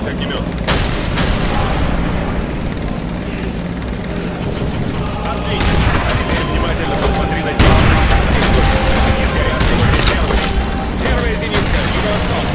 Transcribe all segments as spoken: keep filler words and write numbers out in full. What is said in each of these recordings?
огнемет, огнемет. Отлично. А теперь внимательно посмотри на тебя. Нет, горят, сегодня первый. Первая единица, его основа.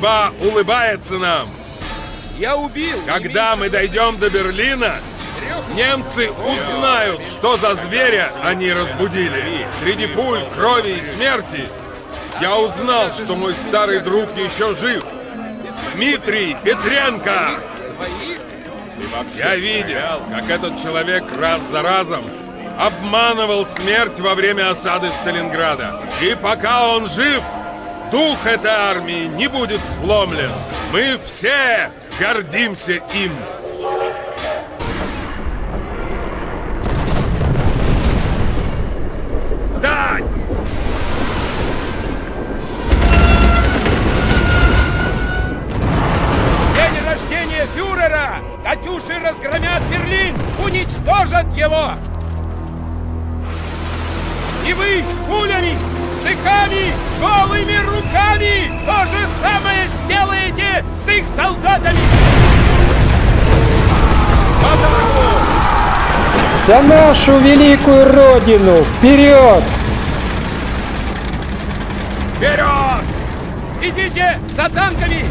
судьба улыбается нам. Я убил. Когда мы дойдем до Берлина, немцы узнают, что за зверя они разбудили. Среди пуль, крови и смерти я узнал, что мой старый друг еще жив. Дмитрий Петренко. Я видел, как этот человек раз за разом обманывал смерть во время осады Сталинграда. И пока он жив, дух этой армии не будет сломлен. Мы все гордимся им. Сдать! День рождения фюрера! Катюши разгромят Берлин! Уничтожат его! И вы пулями, штыками, голыми руками то же самое сделаете с их солдатами! За нашу великую Родину! Вперед! Вперед! Идите за танками!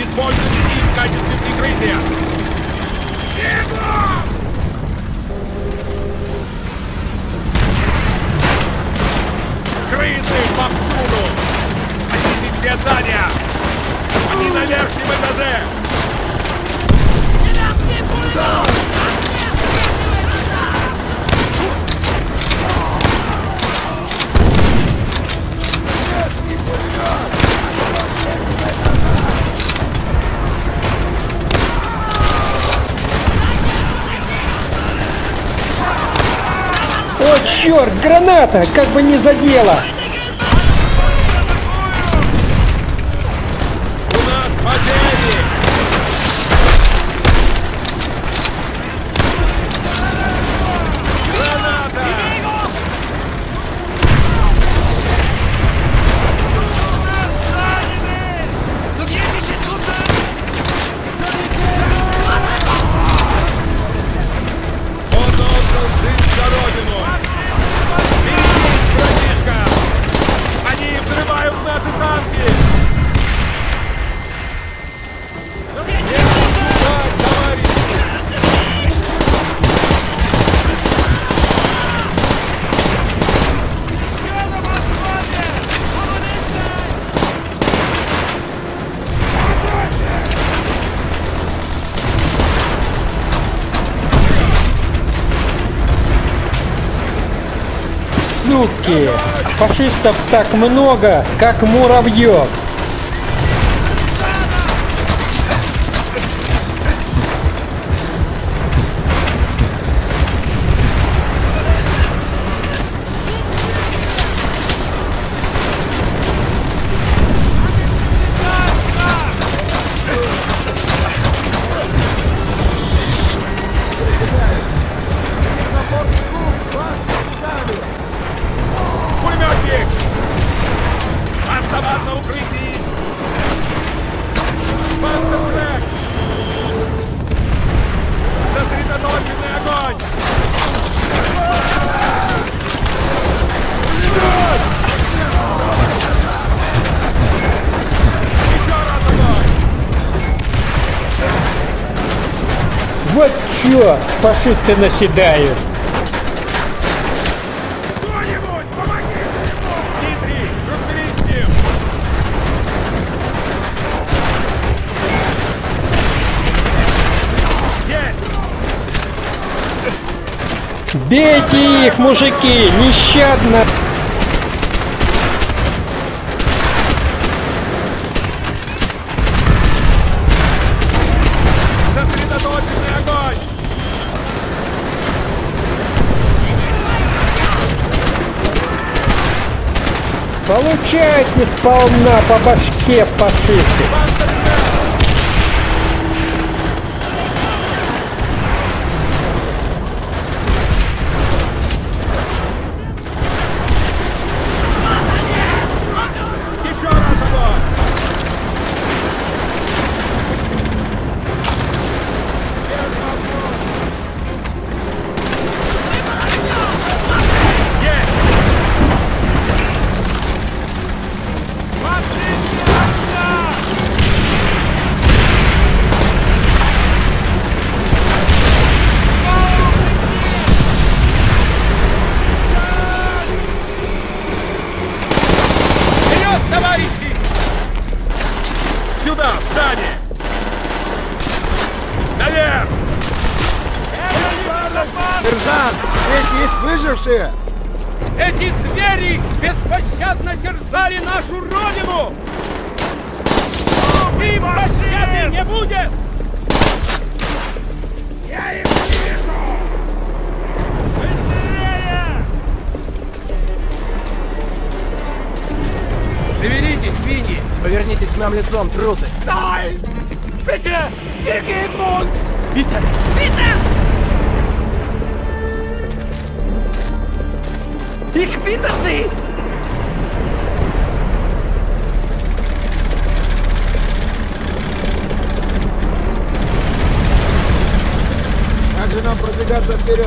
Используйте их в качестве прикрытия! Вперед! Крысы повсюду! Очистить все здания! Они на верхнем этаже! О, черт! Граната! Как бы не задела! Сутки. Фашистов так много, как муравьев. Вот чё, фашисты наседают. Кто-нибудь, помоги ему! Дмитрий, разберись с ним! Есть! Бейте их, мужики, нещадно! Получайте сполна по башке, фашисты! Еще раз огонь! Yes! Здесь есть выжившие! Эти звери беспощадно терзали нашу родину! Им пощады не будет! Я им вижу! Быстрее! Шевелитесь, свиньи! Повернитесь к нам лицом, трусы! Дай! Bitte! Wir geben uns! Bitte! Bitte! Ich bitte Sie! Как же нам продвигаться вперед?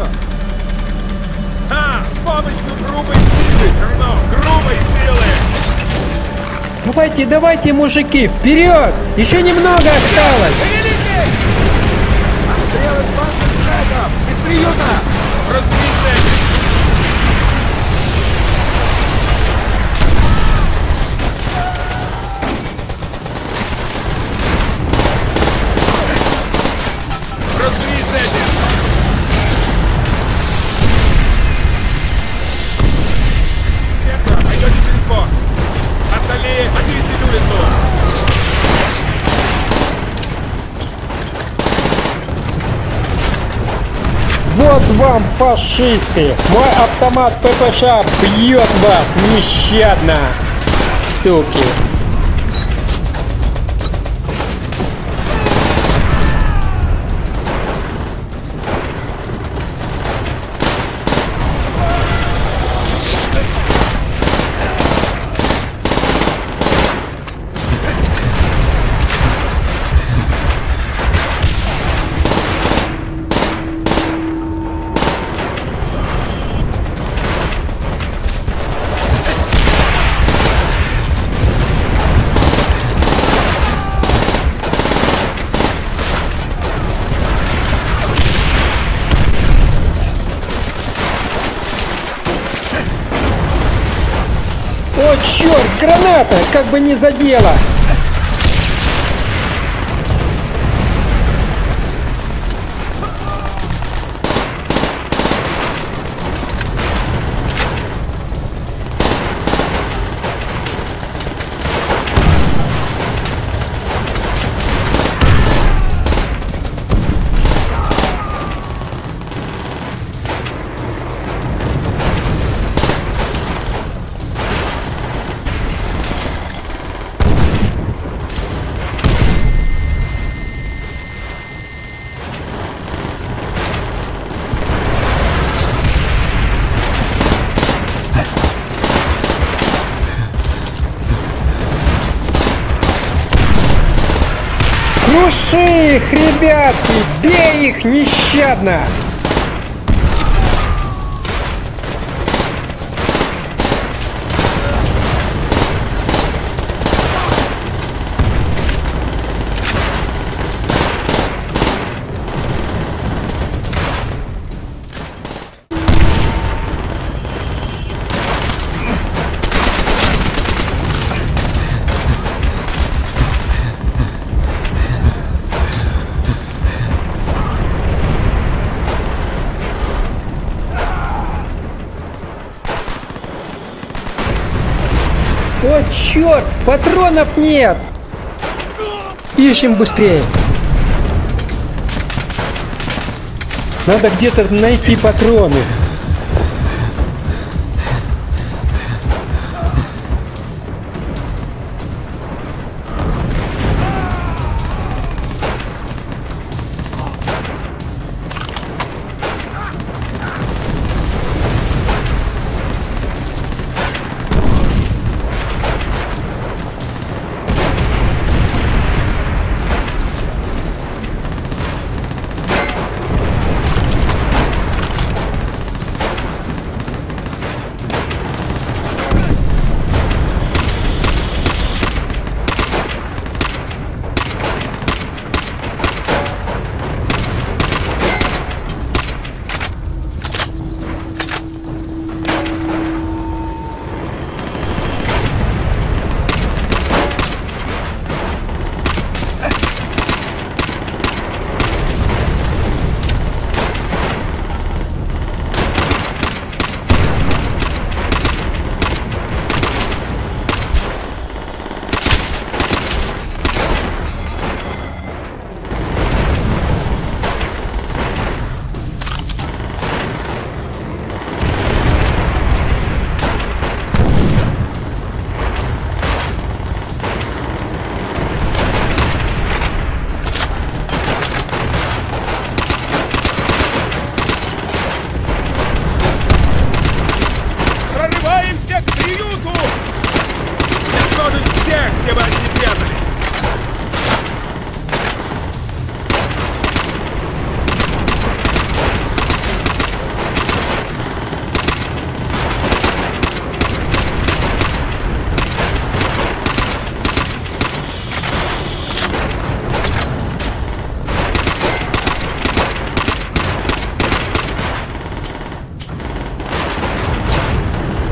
А, с помощью грубой силы, черно! Грубой силы! Давайте, давайте, мужики, вперед! Еще немного вперед! Осталось! Отстрелы с бандершнегов! Из приюта! Разбей цель! Вам, фашисты! Мой автомат ППШ бьет вас нещадно! Штуки! Черт, граната! Как бы не задела! Круши их, ребятки! Бей их нещадно! О, черт! Патронов нет! Ищем быстрее! Надо где-то найти патроны.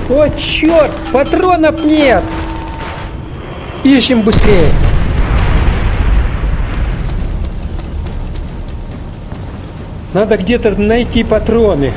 О, черт! Патронов нет! Ищем быстрее! Надо где-то найти патроны.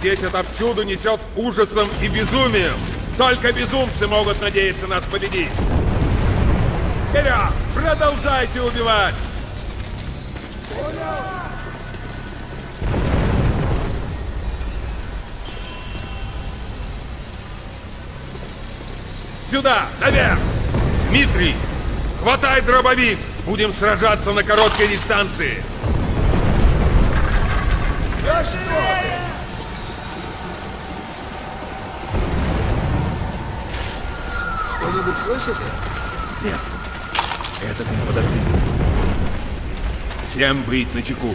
Здесь отовсюду несет ужасом и безумием. Только безумцы могут надеяться нас победить. Вперед! Продолжайте убивать! Сюда! Наверх! Дмитрий! Хватай дробовик! Будем сражаться на короткой дистанции! Да что ты? Что-нибудь слышите? Нет. Это ты подозрел. Всем быть начеку.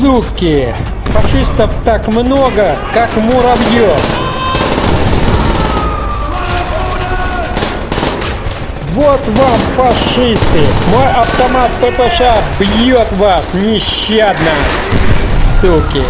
Суки! Фашистов так много, как муравьев! Вот вам, фашисты! Мой автомат ППШ бьет вас нещадно! Суки!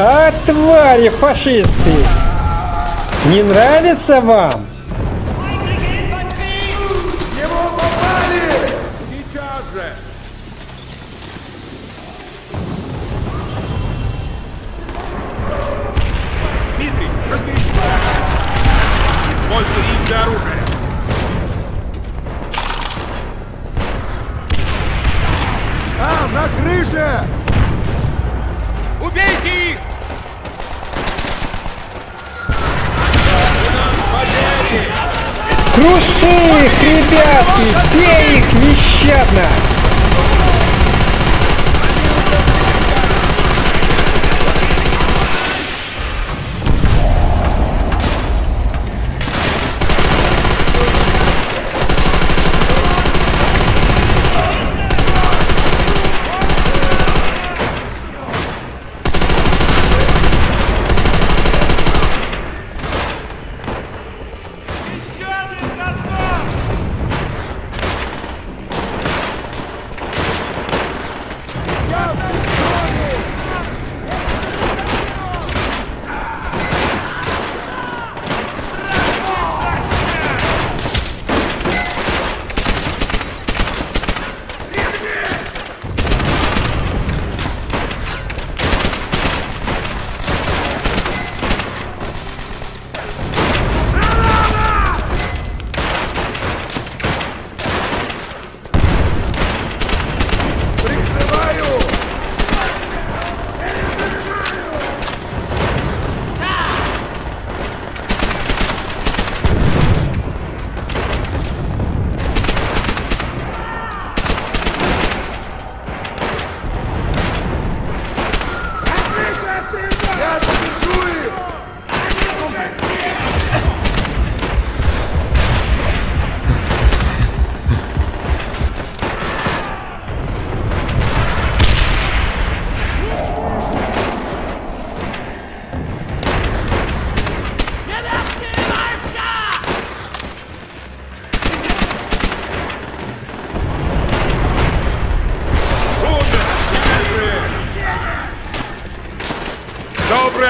А, твари фашисты! Не нравится вам? Его попали! Сейчас же! Дмитрий, разберись! Используй их для оружия! Там, на крыше! Убейте их! Круши их, ребятки! Бей их нещадно!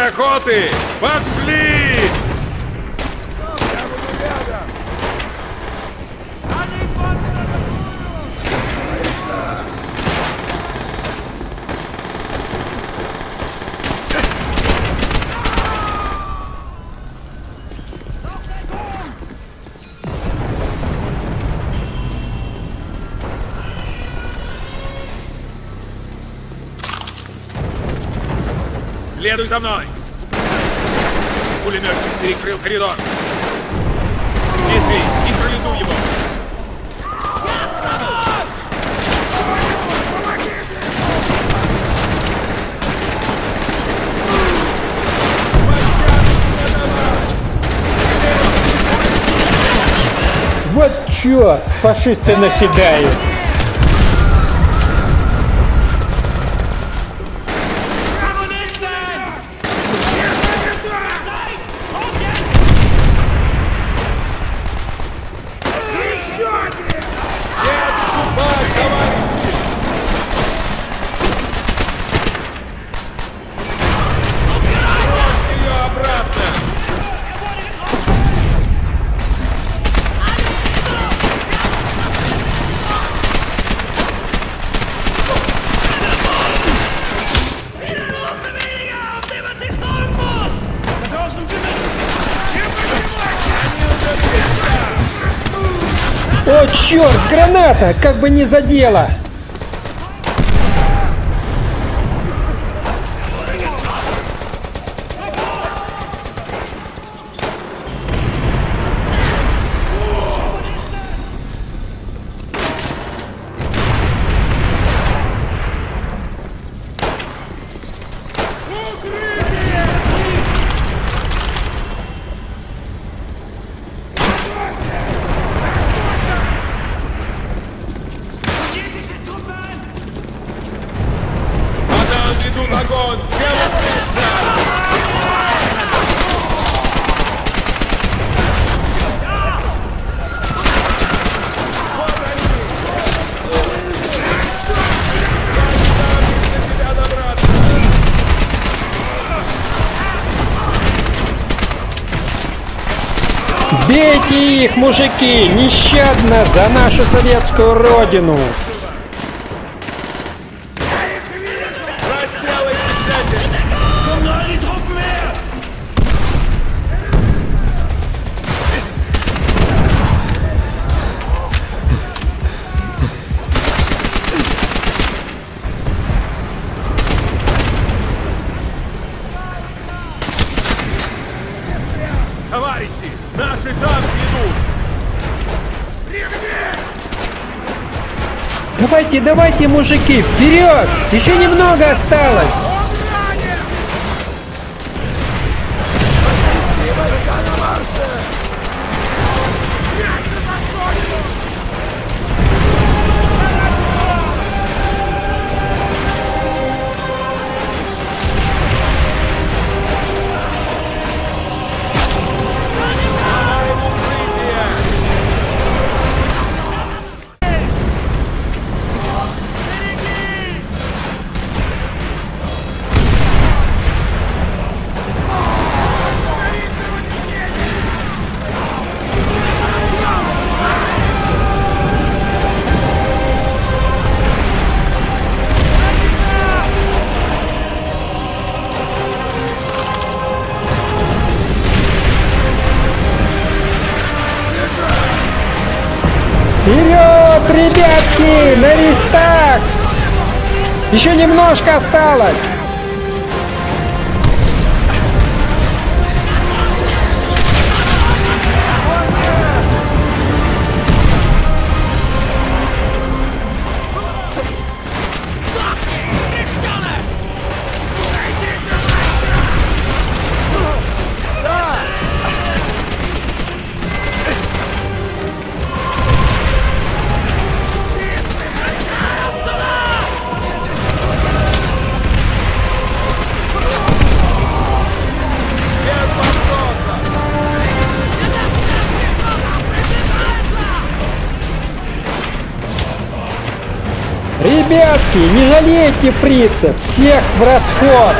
охоты! Пошли! Следуй за мной! Пулеметчик перекрыл коридор. Дмитрий, нейтрализуй его! Вот чё фашисты наседают! О, черт, граната! Как бы не задела! Бейте их, мужики, нещадно за нашу советскую родину! Давайте, давайте, мужики, вперед! Еще немного осталось! Вперед, ребятки, на листах! Еще немножко осталось! Ребятки, не жалейте фрицев, всех в расход!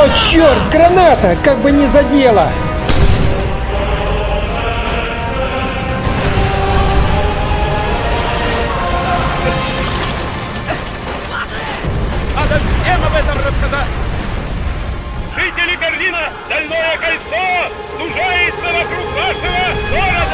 О, черт, граната! Как бы не задела! Надо всем об этом рассказать! Жители Берлина, стальное кольцо сужается вокруг вашего города!